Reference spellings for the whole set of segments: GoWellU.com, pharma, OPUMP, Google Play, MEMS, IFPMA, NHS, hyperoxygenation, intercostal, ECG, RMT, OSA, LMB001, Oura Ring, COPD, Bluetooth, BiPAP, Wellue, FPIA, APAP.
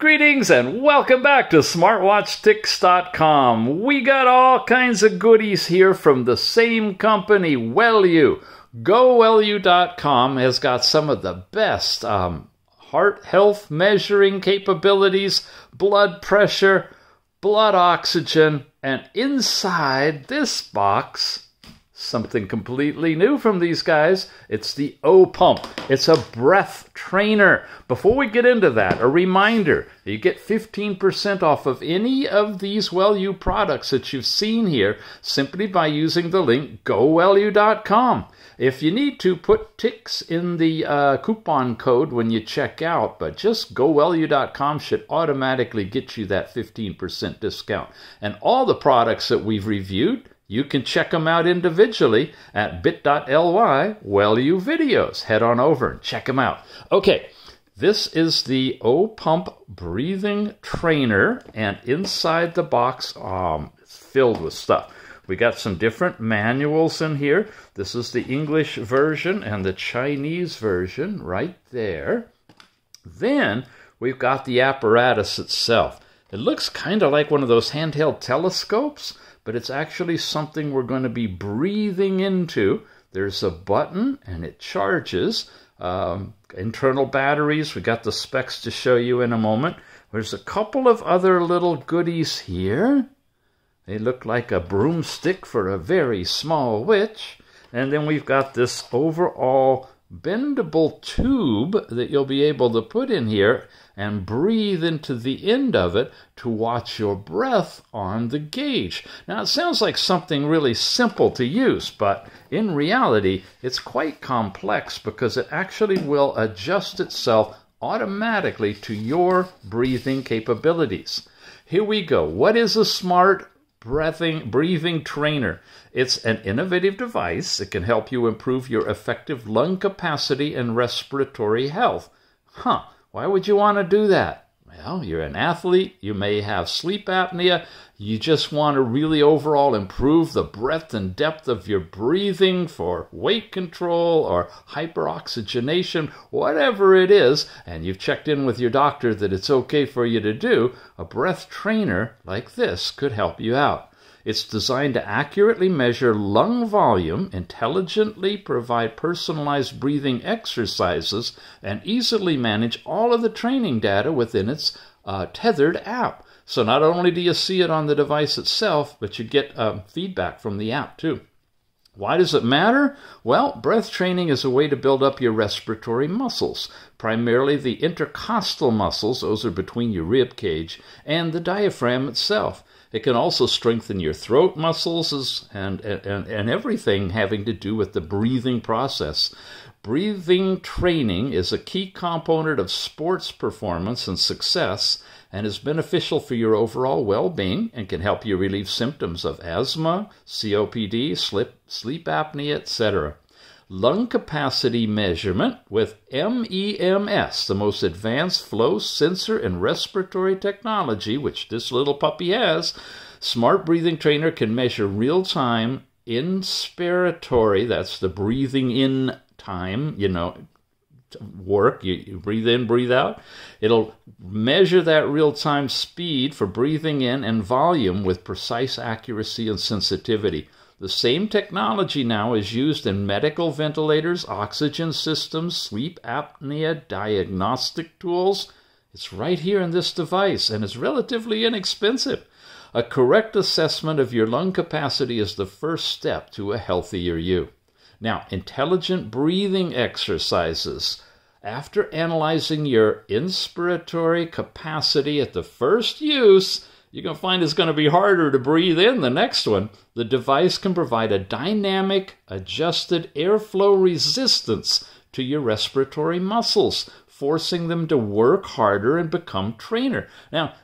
Greetings and welcome back to SmartWatchTicks.com. We got all kinds of goodies here from the same company, Wellue. GoWellU.com has got some of the best heart health measuring capabilities, blood pressure, blood oxygen, and inside this box, something completely new from these guys. It's the OPUMP. It's a breath trainer. Before we get into that, a reminder, you get 15% off of any of these Wellue products that you've seen here simply by using the link GoWellU.com. If you need to, put ticks in the coupon code when you check out, but just GoWellU.com should automatically get you that 15% discount. And all the products that we've reviewed, you can check them out individually at bit.ly Wellue videos. Head on over and check them out. Okay, this is the OPUMP breathing trainer, and inside the box, it's filled with stuff. We got some different manuals in here. This is the English version and the Chinese version right there. Then we've got the apparatus itself. It looks kind of like one of those handheld telescopes, but it's actually something we're going to be breathing into. There's a button and it charges. Internal batteries, we got the specs to show you in a moment. There's a couple of other little goodies here. They look like a broomstick for a very small witch. And then we've got this overall bendable tube that you'll be able to put in here and breathe into the end of it to watch your breath on the gauge. Now, it sounds like something really simple to use, but in reality, it's quite complex because it actually will adjust itself automatically to your breathing capabilities. Here we go. What is a smart breathing trainer? It's an innovative device that can help you improve your effective lung capacity and respiratory health. Why would you want to do that? Well, you're an athlete, you may have sleep apnea, you just want to really overall improve the breadth and depth of your breathing for weight control or hyperoxygenation, whatever it is, and you've checked in with your doctor that it's okay for you to do, a breath trainer like this could help you out. It's designed to accurately measure lung volume, intelligently provide personalized breathing exercises, and easily manage all of the training data within its tethered app. So not only do you see it on the device itself, but you get feedback from the app too. Why does it matter? Well, breath training is a way to build up your respiratory muscles, primarily the intercostal muscles, those are between your rib cage, and the diaphragm itself. It can also strengthen your throat muscles and everything having to do with the breathing process. Breathing training is a key component of sports performance and success and is beneficial for your overall well-being and can help you relieve symptoms of asthma, COPD, sleep apnea, etc. Lung capacity measurement with MEMS, the most advanced flow sensor and respiratory technology, which this little puppy has. Smart breathing trainer can measure real-time inspiratory, that's the breathing in time, you know, work, you breathe in, breathe out. It'll measure that real-time speed for breathing in and volume with precise accuracy and sensitivity. The same technology now is used in medical ventilators, oxygen systems, sleep apnea diagnostic tools. It's right here in this device, and it's relatively inexpensive. A correct assessment of your lung capacity is the first step to a healthier you. Now, intelligent breathing exercises. After analyzing your inspiratory capacity at the first use, you're going to find it's going to be harder to breathe in the next one. The device can provide a dynamic, adjusted airflow resistance to your respiratory muscles, forcing them to work harder and become trainer. Now,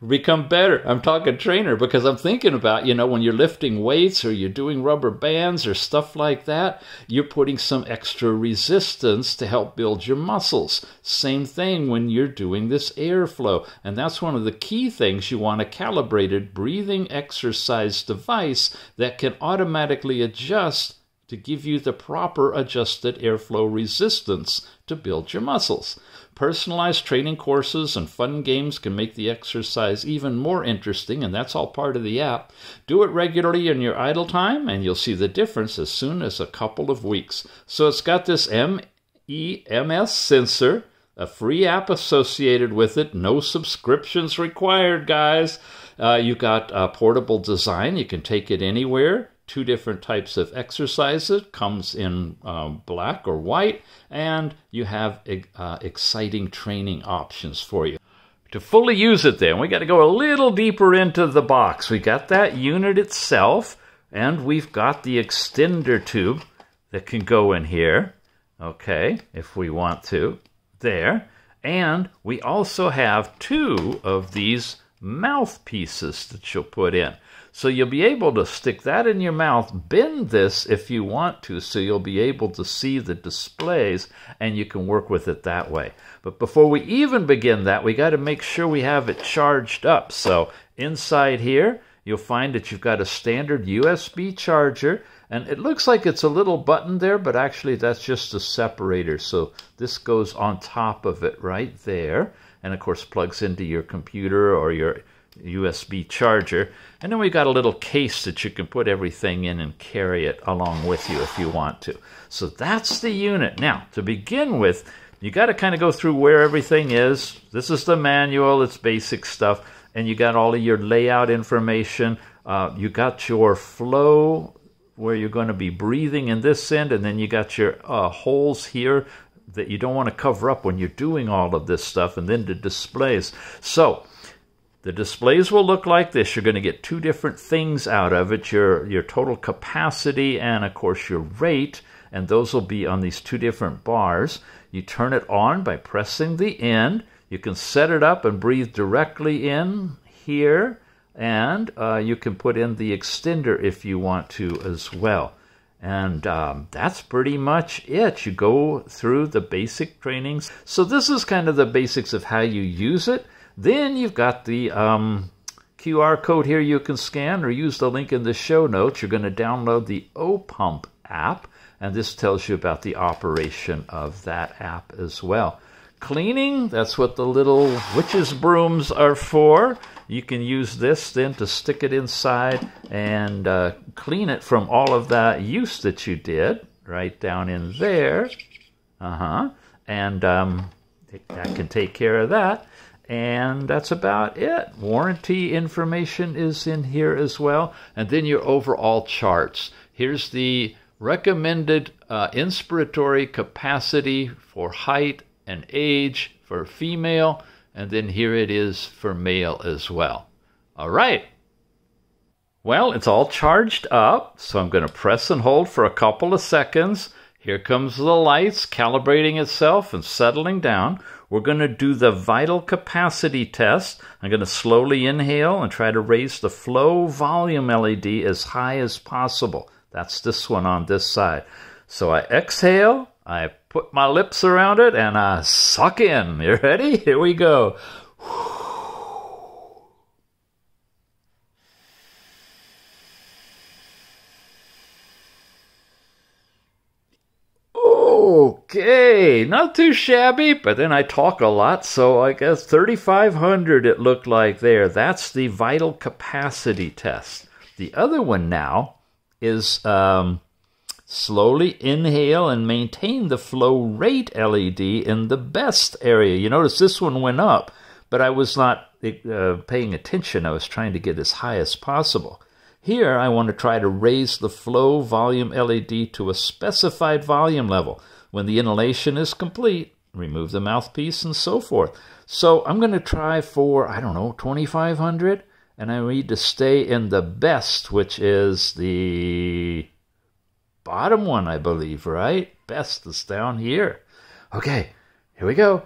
become better. I'm talking trainer because I'm thinking about, you know, when you're lifting weights or you're doing rubber bands or stuff like that, you're putting some extra resistance to help build your muscles. Same thing when you're doing this airflow. And that's one of the key things. You want a calibrated breathing exercise device that can automatically adjust to give you the proper adjusted airflow resistance to build your muscles. Personalized training courses and fun games can make the exercise even more interesting, and that's all part of the app. Do it regularly in your idle time, and you'll see the difference as soon as a couple of weeks. So it's got this MEMS sensor, a free app associated with it, no subscriptions required, guys. You've got a portable design. You can take it anywhere. Two different types of exercises, comes in black or white, and you have exciting training options for you. To fully use it then, we got to go a little deeper into the box. We got that unit itself, and we've got the extender tube that can go in here, okay, if we want to, there. And we also have two of these mouthpieces that you'll put in. So you'll be able to stick that in your mouth, bend this if you want to, so you'll be able to see the displays and you can work with it that way. But before we even begin that, we got to make sure we have it charged up. So inside here, you'll find that you've got a standard USB charger, and it looks like it's a little button there, but actually that's just a separator. So this goes on top of it right there, and of course plugs into your computer or your USB charger. And then we've got a little case that you can put everything in and carry it along with you if you want to. So that's the unit. Now, to begin with, you got to kind of go through where everything is. This is the manual, it's basic stuff, and you got all of your layout information. You got your flow where you're going to be breathing in this end, and then you got your holes here that you don't want to cover up when you're doing all of this stuff, and then the displays. So the displays will look like this. You're going to get two different things out of it, your total capacity and, of course, your rate, and those will be on these two different bars. You turn it on by pressing the end. You can set it up and breathe directly in here, and you can put in the extender if you want to as well. And that's pretty much it. You go through the basic trainings. So this is kind of the basics of how you use it. Then you've got the QR code here you can scan or use the link in the show notes. You're going to download the OPUMP app, and this tells you about the operation of that app as well. Cleaning, that's what the little witch's brooms are for. You can use this then to stick it inside and clean it from all of that use that you did right down in there. And that can take care of that. And that's about it. Warranty information is in here as well. And then your overall charts. Here's the recommended inspiratory capacity for height and age for female. And then here it is for male as well. All right. Well, it's all charged up. So I'm going to press and hold for a couple of seconds. Here comes the lights calibrating itself and settling down. We're going to do the vital capacity test. I'm going to slowly inhale and try to raise the flow volume LED as high as possible. That's this one on this side. So I exhale, I put my lips around it, and I suck in. You ready? Here we go. Okay, not too shabby, but then I talk a lot, so I guess 3,500 it looked like there. That's the vital capacity test. The other one now is slowly inhale and maintain the flow rate LED in the best area. You notice this one went up, but I was not paying attention. I was trying to get as high as possible. Here, I want to try to raise the flow volume LED to a specified volume level. When the inhalation is complete, remove the mouthpiece and so forth. So I'm going to try for, I don't know, 2,500, and I need to stay in the best, which is the bottom one, I believe, right? Best is down here. Okay, here we go.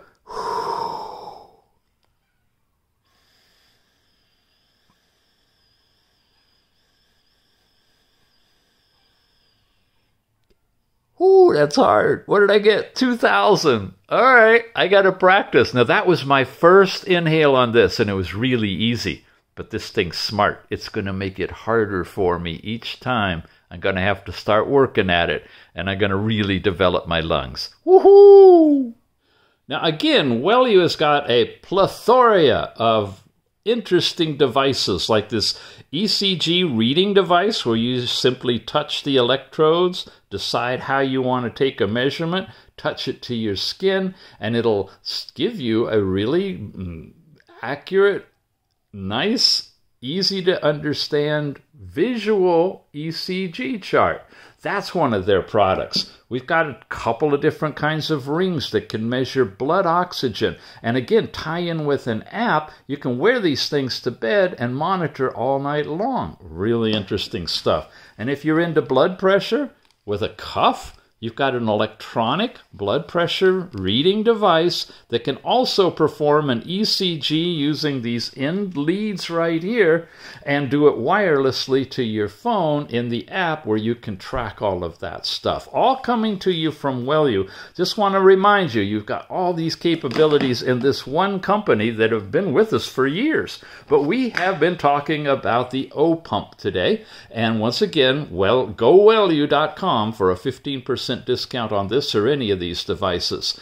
Ooh, that's hard. What did I get? 2,000. All right, I got to practice. Now, that was my first inhale on this, and it was really easy. But this thing's smart. It's going to make it harder for me each time. I'm going to have to start working at it, and I'm going to really develop my lungs. Woohoo! Now again, Wellue has got a plethora of interesting devices like this ECG reading device where you simply touch the electrodes, decide how you want to take a measurement, touch it to your skin, and it'll give you a really accurate, nice, easy to understand visual ECG chart. That's one of their products. We've got a couple of different kinds of rings that can measure blood oxygen. And again, tie in with an app. You can wear these things to bed and monitor all night long. Really interesting stuff. And if you're into blood pressure, with a cuff, you've got an electronic blood pressure reading device that can also perform an ECG using these end leads right here and do it wirelessly to your phone in the app where you can track all of that stuff. All coming to you from Wellue. Just want to remind you, you've got all these capabilities in this one company that have been with us for years. But we have been talking about the OPUMP today. And once again, well, GoWellU.com for a 15% discount on this or any of these devices.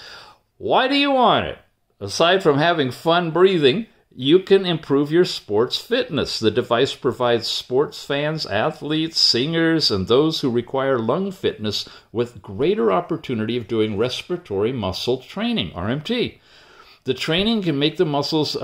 Why do you want it? Aside from having fun breathing, you can improve your sports fitness. The device provides sports fans, athletes, singers, and those who require lung fitness with greater opportunity of doing respiratory muscle training, RMT. The training can make the muscles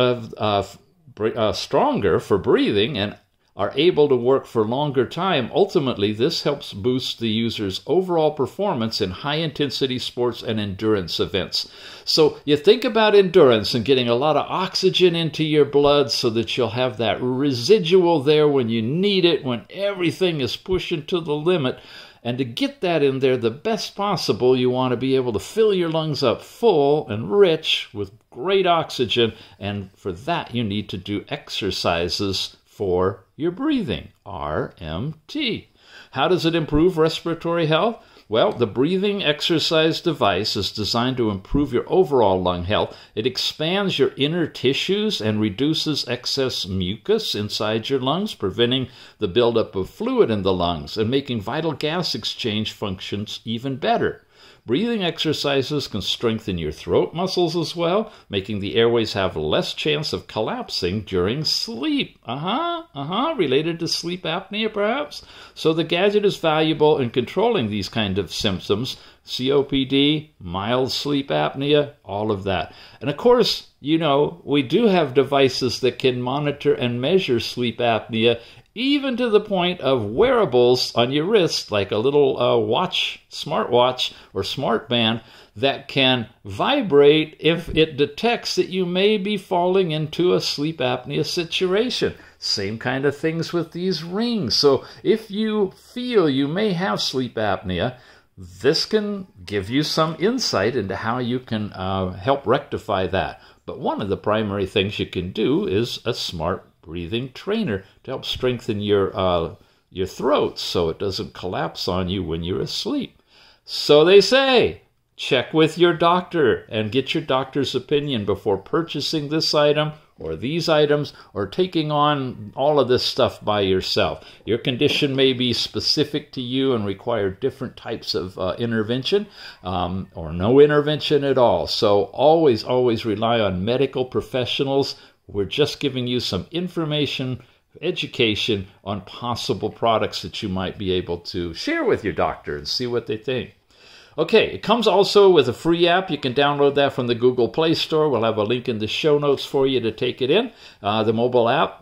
stronger for breathing and are able to work for longer time. Ultimately, this helps boost the user's overall performance in high-intensity sports and endurance events. So you think about endurance and getting a lot of oxygen into your blood so that you'll have that residual there when you need it, when everything is pushing to the limit. And to get that in there the best possible, you want to be able to fill your lungs up full and rich with great oxygen. And for that, you need to do exercises for your breathing, RMT. How does it improve respiratory health? Well, the breathing exercise device is designed to improve your overall lung health. It expands your inner tissues and reduces excess mucus inside your lungs, preventing the buildup of fluid in the lungs and making vital gas exchange functions even better. Breathing exercises can strengthen your throat muscles as well, making the airways have less chance of collapsing during sleep. Related to sleep apnea, perhaps? So the gadget is valuable in controlling these kind of symptoms, COPD, mild sleep apnea, all of that. And of course, you know, we do have devices that can monitor and measure sleep apnea, even to the point of wearables on your wrist, like a little watch, smartwatch or smart band that can vibrate if it detects that you may be falling into a sleep apnea situation. Same kind of things with these rings. So if you feel you may have sleep apnea, this can give you some insight into how you can help rectify that. But one of the primary things you can do is a smart breathing trainer to help strengthen your throat so it doesn't collapse on you when you're asleep. So they say, check with your doctor and get your doctor's opinion before purchasing this item or these items or taking on all of this stuff by yourself. Your condition may be specific to you and require different types of intervention or no intervention at all. So always, always rely on medical professionals. We're just giving you some information, education on possible products that you might be able to share with your doctor and see what they think. Okay, it comes also with a free app. You can download that from the Google Play Store. We'll have a link in the show notes for you to take it in. The mobile app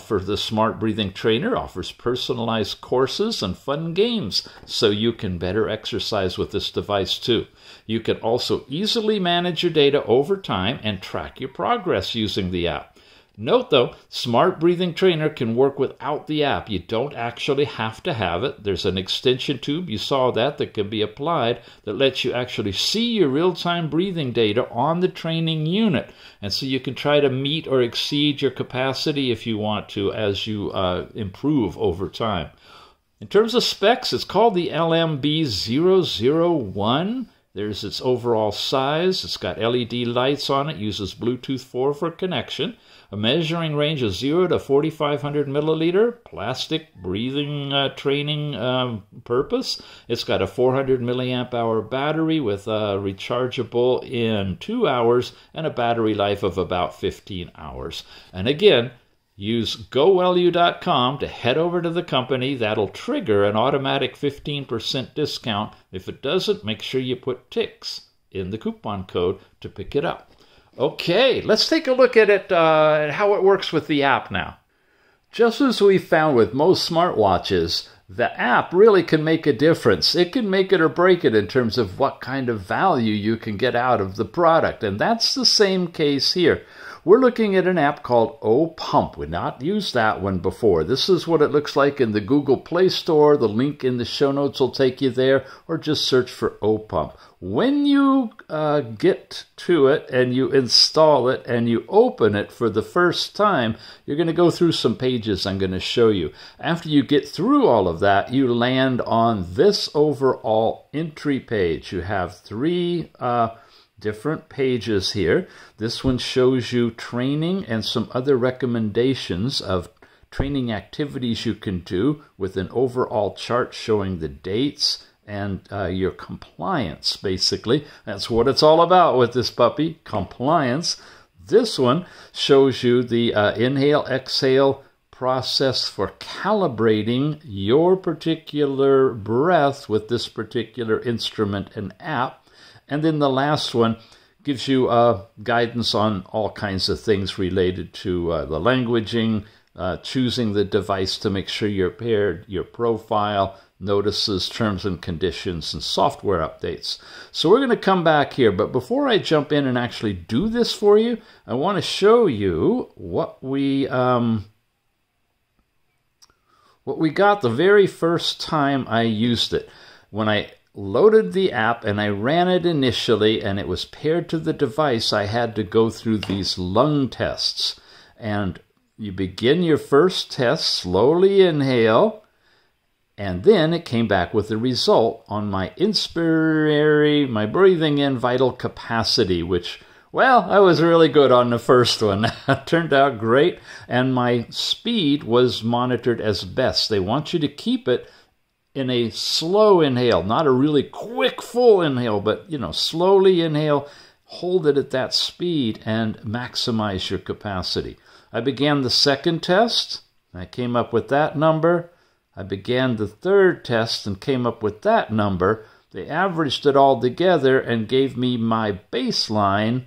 for the Smart Breathing Trainer offers personalized courses and fun games so you can better exercise with this device too. You can also easily manage your data over time and track your progress using the app. Note though, Smart Breathing Trainer can work without the app. You don't actually have to have it. There's an extension tube, you saw that can be applied that lets you actually see your real-time breathing data on the training unit. And so you can try to meet or exceed your capacity if you want to as you improve over time. In terms of specs, it's called the LMB001. There's its overall size. It's got LED lights on it, uses Bluetooth 4 for connection, a measuring range of 0 to 4,500 milliliter, plastic breathing training purpose. It's got a 400 milliamp hour battery with rechargeable in 2 hours and a battery life of about 15 hours. And again, use GoWellU.com to head over to the company. That'll trigger an automatic 15% discount. If it doesn't, make sure you put TICS in the coupon code to pick it up. Okay, let's take a look at it, how it works with the app now. Just as we found with most smartwatches, the app really can make a difference. It can make it or break it in terms of what kind of value you can get out of the product. And that's the same case here. We're looking at an app called OPUMP. We've not used that one before. This is what it looks like in the Google Play Store. The link in the show notes will take you there, or just search for OPUMP. When you get to it and you install it and you open it for the first time, you're going to go through some pages I'm going to show you. After you get through all of that, you land on this overall entry page. You have three different pages here. This one shows you training and some other recommendations of training activities you can do, with an overall chart showing the dates and your compliance, basically. That's what it's all about with this puppy, compliance. This one shows you the inhale, exhale process for calibrating your particular breath with this particular instrument and app. And then the last one gives you guidance on all kinds of things related to the languaging, choosing the device to make sure you're paired, your profile, notices, terms and conditions, and software updates. So we're going to come back here, but before I jump in and actually do this for you, I want to show you what we got the very first time I used it. When I loaded the app and I ran it initially and it was paired to the device, I had to go through these lung tests. And you begin your first test, slowly inhale, and then it came back with the result on my inspiratory, my breathing in vital capacity, which, well, I was really good on the first one. Turned out great, and my speed was monitored as best. They want you to keep it in a slow inhale, not a really quick full inhale, but, you know, slowly inhale, hold it at that speed, and maximize your capacity. I began the second test, and I came up with that number. I began the third test and came up with that number. They averaged it all together and gave me my baseline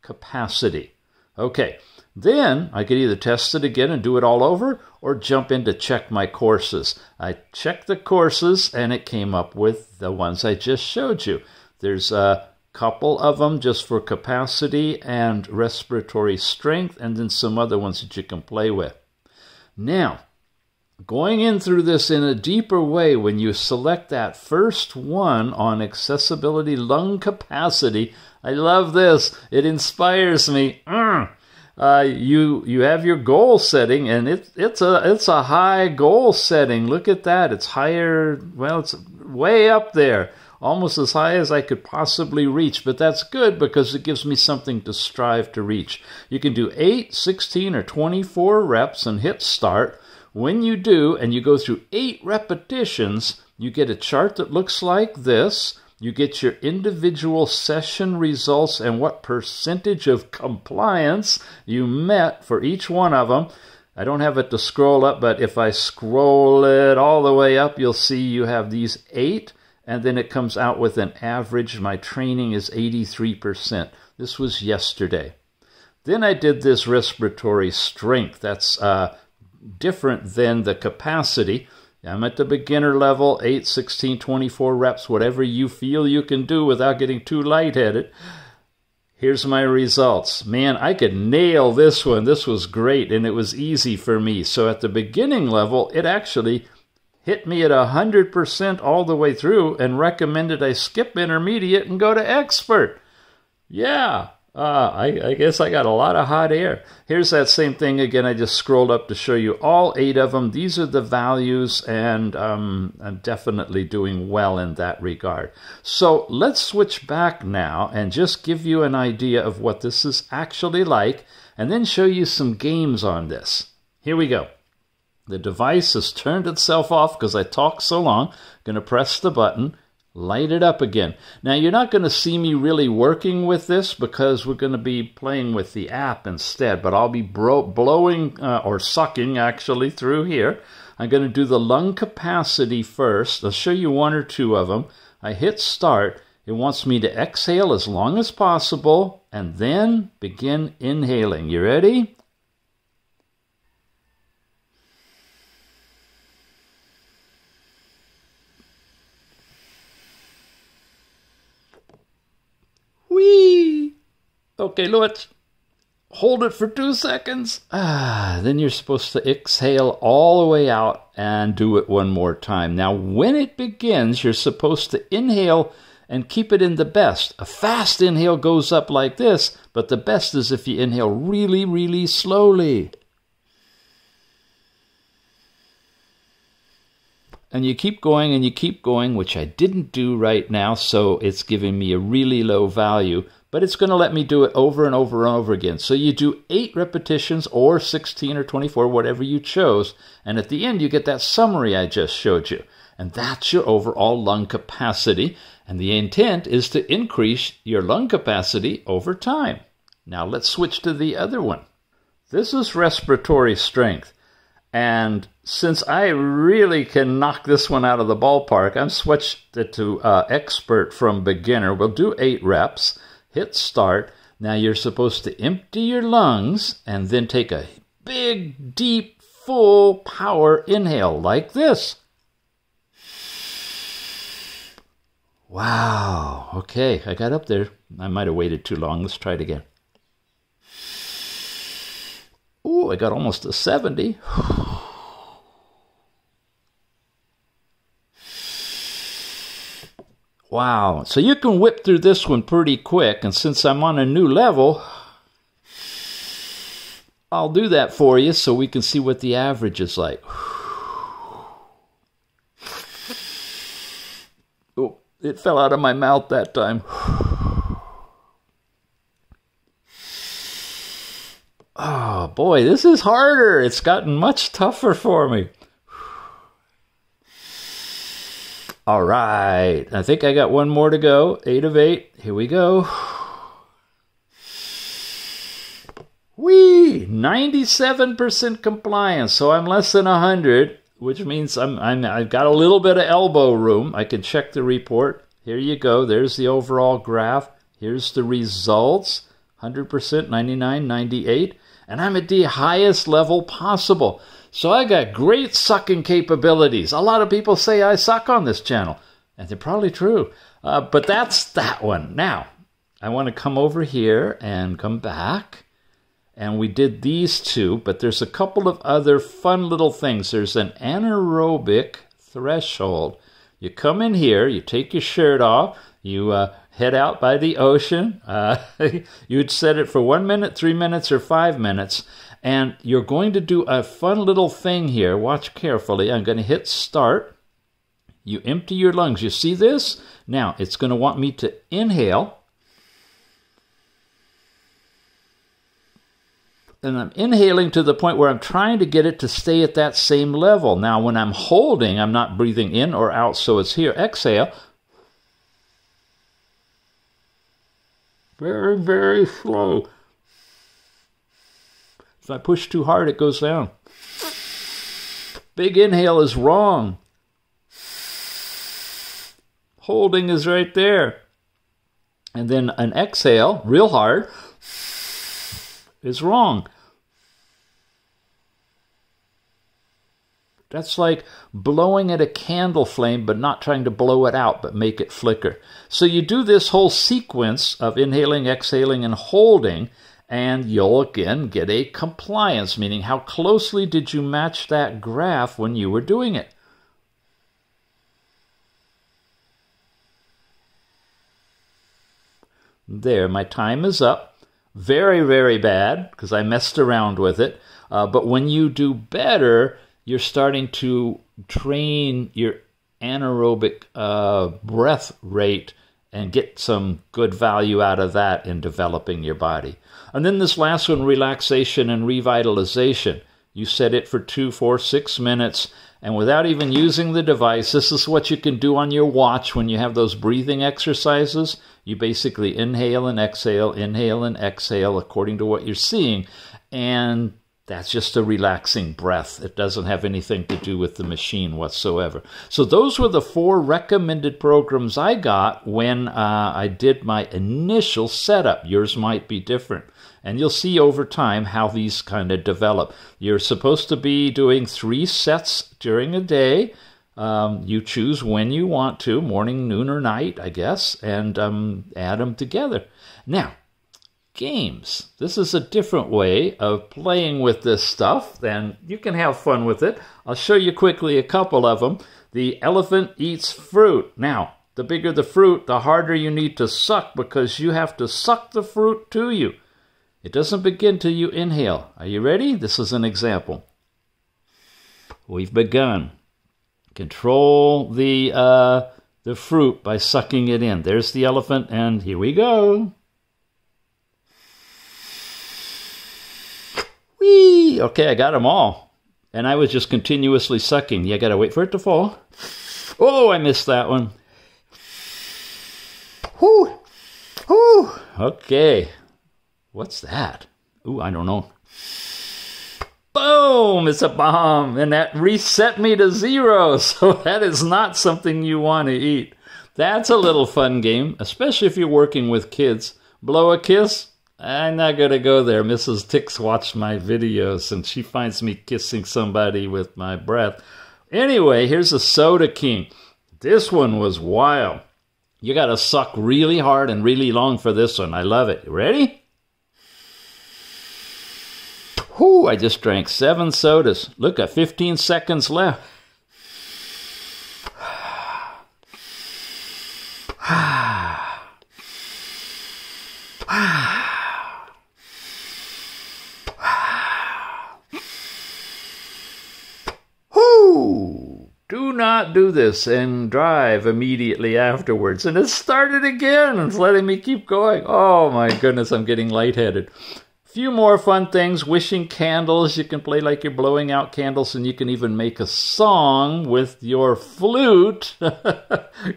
capacity. Okay, then I could either test it again and do it all over, or jump in to check my courses. I checked the courses and it came up with the ones I just showed you. There's a couple of them just for capacity and respiratory strength, and then some other ones that you can play with. Now, going in through this in a deeper way, when you select that first one on accessibility lung capacity, I love this. It inspires me. You have your goal setting, and it's a high goal setting. Look at that. It's higher. Well, it's way up there, almost as high as I could possibly reach. But that's good because it gives me something to strive to reach. You can do 8, 16, or 24 reps and hit start. When you do, and you go through 8 repetitions, you get a chart that looks like this. You get your individual session results and what percentage of compliance you met for each one of them. I don't have it to scroll up, but if I scroll it all the way up, you'll see you have these 8, and then it comes out with an average. My training is 83%. This was yesterday. Then I did this respiratory strength. That's different than the capacity. I'm at the beginner level, 8, 16, 24 reps, whatever you feel you can do without getting too lightheaded. Here's my results. Man, I could nail this one. This was great, and it was easy for me. So at the beginning level, it actually hit me at 100% all the way through and recommended I skip intermediate and go to expert. Yeah. I guess I got a lot of hot air. Here's that same thing again. I just scrolled up to show you all 8 of them. These are the values, and I'm definitely doing well in that regard. So let's switch back now and just give you an idea of what this is actually like, and then show you some games on this. Here we go. The device has turned itself off because I talked so long. I'm going to press the button. Light it up again. Now you're not going to see me really working with this because we're going to be playing with the app instead, but I'll be blowing or sucking actually through here. I'm going to do the lung capacity first. I'll show you one or two of them. I hit start. It wants me to exhale as long as possible and then begin inhaling. You ready? Whee! Okay, let's hold it for 2 seconds. Then you're supposed to exhale all the way out and do it one more time. Now, when it begins, you're supposed to inhale and keep it in the best. A fast inhale goes up like this, but the best is if you inhale really, really slowly. And you keep going and you keep going, which I didn't do right now, so it's giving me a really low value, but it's going to let me do it over and over and over again. So you do 8 repetitions or 16 or 24, whatever you chose, and at the end you get that summary I just showed you. And that's your overall lung capacity, and the intent is to increase your lung capacity over time. Now let's switch to the other one. This is respiratory strength. And since I really can knock this one out of the ballpark, I've switched it to expert from beginner. We'll do 8 reps, hit start. Now you're supposed to empty your lungs and then take a big, deep, full power inhale like this. Wow. Okay, I got up there. I might have waited too long. Let's try it again. Ooh, I got almost a 70. Wow. So you can whip through this one pretty quick. And since I'm on a new level, I'll do that for you so we can see what the average is like. Oh, it fell out of my mouth that time. Oh, boy, this is harder. It's gotten much tougher for me. All right. I think I got one more to go. 8 of 8. Here we go. Whee! 97% compliance, so I'm less than 100, which means I've got a little bit of elbow room. I can check the report. Here you go. There's the overall graph. Here's the results. 100%, 99, 98. And I'm at the highest level possible. So I got great sucking capabilities. A lot of people say I suck on this channel, and they're probably true. But that's that one. Now, I want to come over here and come back. And we did these two, but there's a couple of other fun little things. There's an anaerobic threshold. You come in here, you take your shirt off, you head out by the ocean. You'd set it for 1 minute, 3 minutes, or 5 minutes. And you're going to do a fun little thing here. Watch carefully. I'm going to hit start. You empty your lungs. You see this? Now, it's going to want me to inhale. And I'm inhaling to the point where I'm trying to get it to stay at that same level. Now, when I'm holding, I'm not breathing in or out, so it's here. Exhale. Very, very slow. If I push too hard, it goes down. Big inhale is wrong. Holding is right there. And then an exhale, real hard, is wrong. That's like blowing at a candle flame, but not trying to blow it out, but make it flicker. So you do this whole sequence of inhaling, exhaling, and holding, and you'll again get a compliance, meaning how closely did you match that graph when you were doing it? There, my time is up. very, very bad because I messed around with it. But when you do better, you're starting to train your anaerobic breath rate and get some good value out of that in developing your body. And then this last one, relaxation and revitalization. You set it for 2, 4, 6 minutes, and without even using the device, this is what you can do on your watch when you have those breathing exercises. You basically inhale and exhale according to what you're seeing, and that's just a relaxing breath. It doesn't have anything to do with the machine whatsoever. So those were the 4 recommended programs I got when I did my initial setup. Yours might be different. And you'll see over time how these kind of develop. You're supposed to be doing 3 sets during a day. You choose when you want to, morning, noon, or night, I guess, and add them together. Now, games. This is a different way of playing with this stuff, and you can have fun with it. I'll show you quickly a couple of them. The elephant eats fruit. Now, the bigger the fruit, the harder you need to suck, because you have to suck the fruit to you. It doesn't begin till you inhale. Are you ready? This is an example. We've begun. Control the fruit by sucking it in. There's the elephant, and here we go. Whee! Okay, I got them all. And I was just continuously sucking. You gotta wait for it to fall. Oh, I missed that one. Whoo! Whoo! Okay. What's that? Ooh, I don't know. Boom! It's a bomb! And that reset me to 0. So that is not something you want to eat. That's a little fun game, especially if you're working with kids. Blow a kiss? I'm not going to go there. Mrs. Tix watched my videos, and she finds me kissing somebody with my breath. Anyway, here's a Soda King. This one was wild. You got to suck really hard and really long for this one. I love it. Ready? Whew, I just drank 7 sodas. Look, I have 15 seconds left. Do not do this and drive immediately afterwards. And it started again. It's letting me keep going. Oh my goodness, I'm getting lightheaded. A few more fun things. Wishing candles. You can play like you're blowing out candles, and you can even make a song with your flute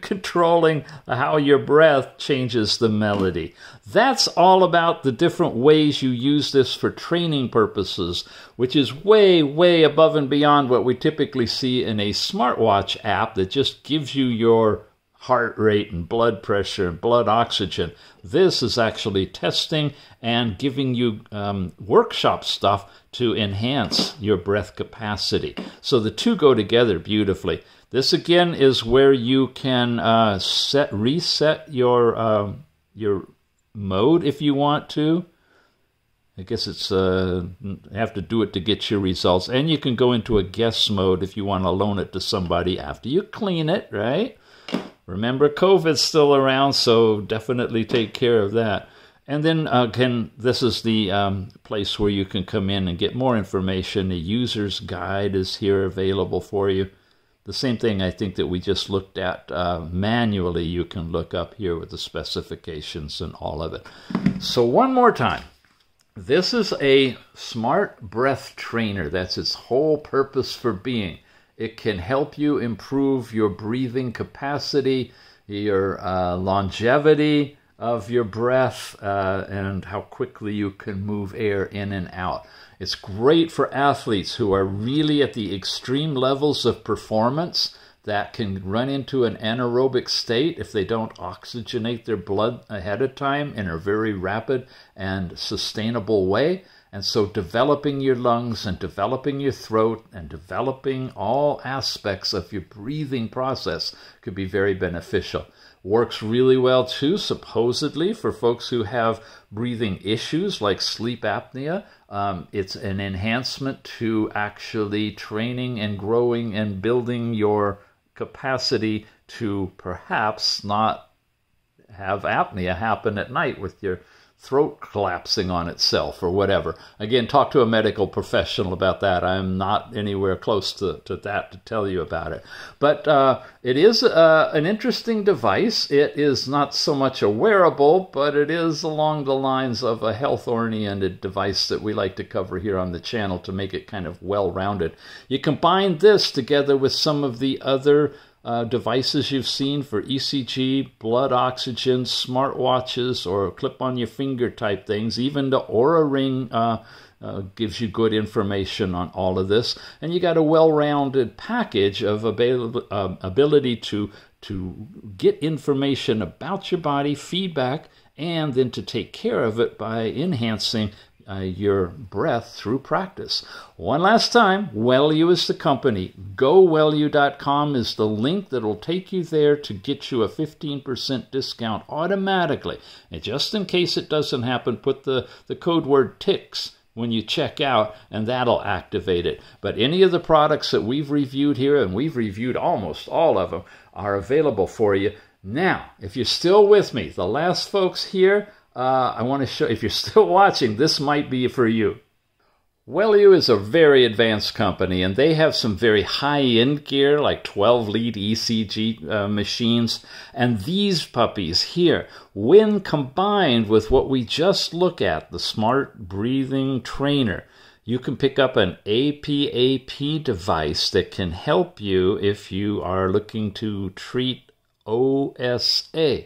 controlling how your breath changes the melody. That's all about the different ways you use this for training purposes, which is way, way above and beyond what we typically see in a smartwatch app that just gives you your heart rate and blood pressure and blood oxygen. This is actually testing and giving you workshop stuff to enhance your breath capacity. So the two go together beautifully. This, again, is where you can reset your mode if you want to. I guess it's have to do it to get your results. And you can go into a guest mode if you want to loan it to somebody after you clean it, right? Remember, COVID's still around, so definitely take care of that. And then, again, this is the place where you can come in and get more information. The user's guide is here available for you. The same thing I think that we just looked at manually, you can look up here with the specifications and all of it. So one more time. This is a smart breath trainer. That's its whole purpose for being. It can help you improve your breathing capacity, your longevity of your breath, and how quickly you can move air in and out. It's great for athletes who are really at the extreme levels of performance that can run into an anaerobic state if they don't oxygenate their blood ahead of time in a very rapid and sustainable way. And so developing your lungs and developing your throat and developing all aspects of your breathing process could be very beneficial. Works really well, too, supposedly, for folks who have breathing issues like sleep apnea. It's an enhancement to actually training and growing and building your capacity to perhaps not have apnea happen at night with your throat collapsing on itself or whatever. Again, talk to a medical professional about that. I'm not anywhere close to that to tell you about it. But it is an interesting device. It is not so much a wearable, but it is along the lines of a health-oriented device that we like to cover here on the channel to make it kind of well-rounded. You combine this together with some of the other devices you've seen for ECG, blood oxygen, smartwatches, or clip-on-your-finger type things. Even the Oura Ring gives you good information on all of this. And you got a well-rounded package of ability to get information about your body, feedback, and then to take care of it by enhancing your breath through practice. One last time, Wellue is the company. GoWellU.com is the link that will take you there to get you a 15% discount automatically. And just in case it doesn't happen, put the code word TICS when you check out, and that'll activate it. But any of the products that we've reviewed here, and we've reviewed almost all of them, are available for you. Now, if you're still with me, the last folks here, I want to show, if you're still watching, this might be for you. Wellue is a very advanced company, and they have some very high-end gear, like 12-lead ECG machines. And these puppies here, when combined with what we just looked at, the smart breathing trainer, you can pick up an APAP device that can help you if you are looking to treat OSA.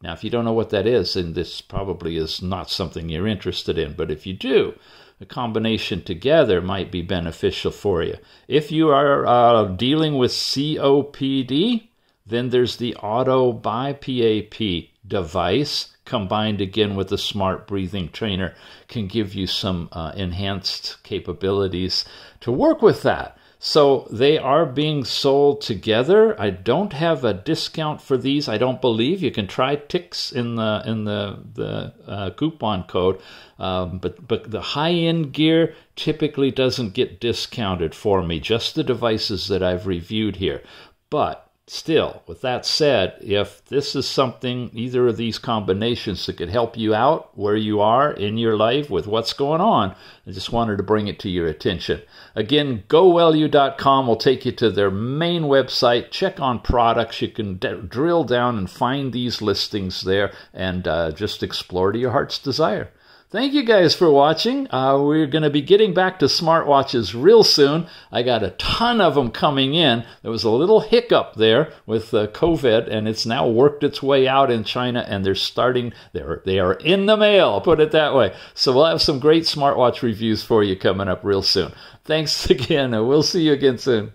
Now, if you don't know what that is, then this probably is not something you're interested in. But if you do, the combination together might be beneficial for you. If you are dealing with COPD, then there's the Auto BiPAP device combined again with the smart breathing trainer can give you some enhanced capabilities to work with that. So they are being sold together. I don't have a discount for these. I don't believe you can try TICS in the coupon code, but the high-end gear typically doesn't get discounted for me. Just the devices that I've reviewed here, but. Still, with that said, if this is something, either of these combinations that could help you out where you are in your life with what's going on, I just wanted to bring it to your attention. Again, GoWellU.com will take you to their main website. Check on products. You can drill down and find these listings there and just explore to your heart's desire. Thank you guys for watching. We're going to be getting back to smartwatches real soon. I got a ton of them coming in. There was a little hiccup there with COVID, and it's now worked its way out in China, and they're starting, they are in the mail, I'll put it that way. So we'll have some great smartwatch reviews for you coming up real soon. Thanks again, and we'll see you again soon.